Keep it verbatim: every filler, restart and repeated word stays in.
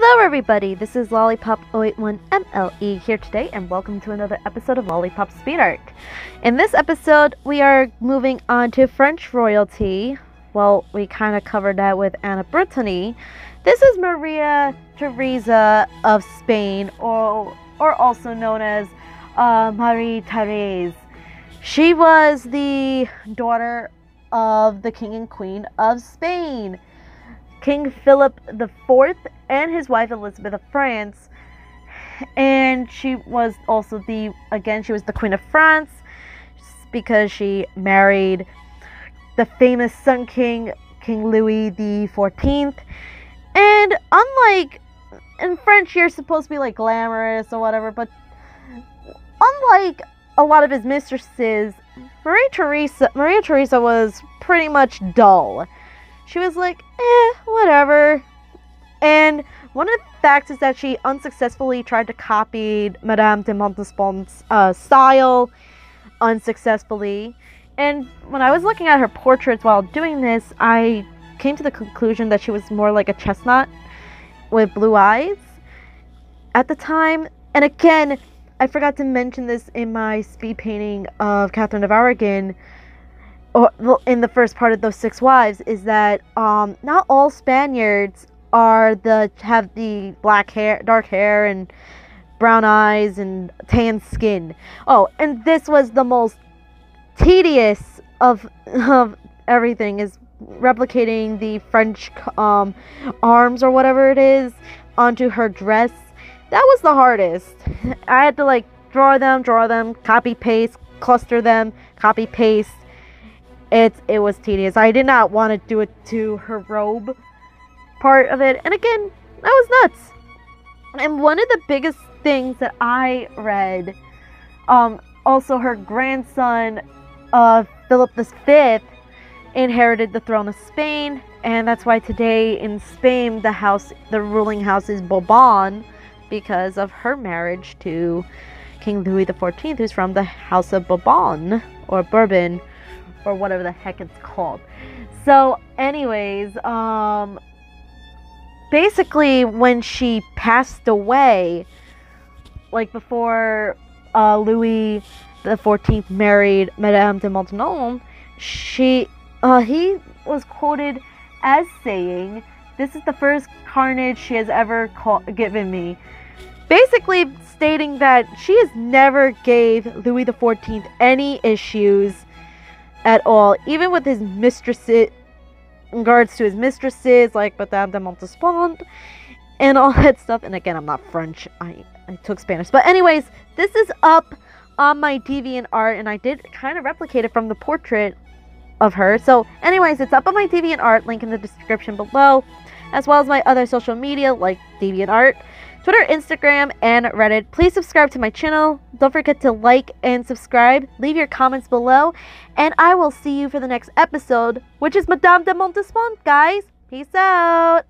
Hello everybody, this is Lollipop zero eight one M L E here today and welcome to another episode of Lollipop Speed Arc. In this episode, we are moving on to French royalty. Well, we kind of covered that with Anne of Brittany. This is Maria Theresa of Spain, or, or also known as uh, Marie Therese. She was the daughter of the King and Queen of Spain, King Philip the fourth, and his wife Elizabeth of France, and she was also the again she was the Queen of France because she married the famous Sun King, King Louis the fourteenth. And unlike in French, you're supposed to be like glamorous or whatever, but unlike a lot of his mistresses, Marie Theresa Maria Theresa was pretty much dull. She was like, eh, whatever. And one of the facts is that she unsuccessfully tried to copy Madame de Montespan's uh, style, unsuccessfully. And when I was looking at her portraits while doing this, I came to the conclusion that she was more like a chestnut with blue eyes at the time. And again, I forgot to mention this in my speed painting of Catherine of Aragon, in the first part of those six wives, is that um, not all Spaniards are the have the black hair, dark hair, and brown eyes and tan skin. Oh, and this was the most tedious of of everything, is replicating the French um, arms or whatever it is onto her dress. That was the hardest. I had to like draw them, draw them, copy paste, cluster them, copy paste. It, it was tedious. I did not want to do it to her robe part of it. And again, that was nuts. And one of the biggest things that I read, um, also her grandson, uh, Philip the fifth, inherited the throne of Spain. And that's why today in Spain, the house, the ruling house is Bourbon, because of her marriage to King Louis the fourteenth, who's from the House of Bourbon, or Bourbon, or whatever the heck it's called. So anyways, um, basically when she passed away, like before uh, Louis the fourteenth married Madame de Maintenon, she, uh, he was quoted as saying, "This is the first carnage she has ever call- given me." Basically stating that she has never gave Louis the fourteenth any issues at all, even with his mistresses, in regards to his mistresses, like Madame de Montespan, and all that stuff. And again, I'm not French, I, I took Spanish. But anyways, this is up on my DeviantArt, and I did kind of replicate it from the portrait of her. So anyways, it's up on my DeviantArt, link in the description below, as well as my other social media like DeviantArt, Twitter, Instagram, and Reddit. Please subscribe to my channel. Don't forget to like and subscribe. Leave your comments below. And I will see you for the next episode, which is Madame de Montespan, guys. Peace out.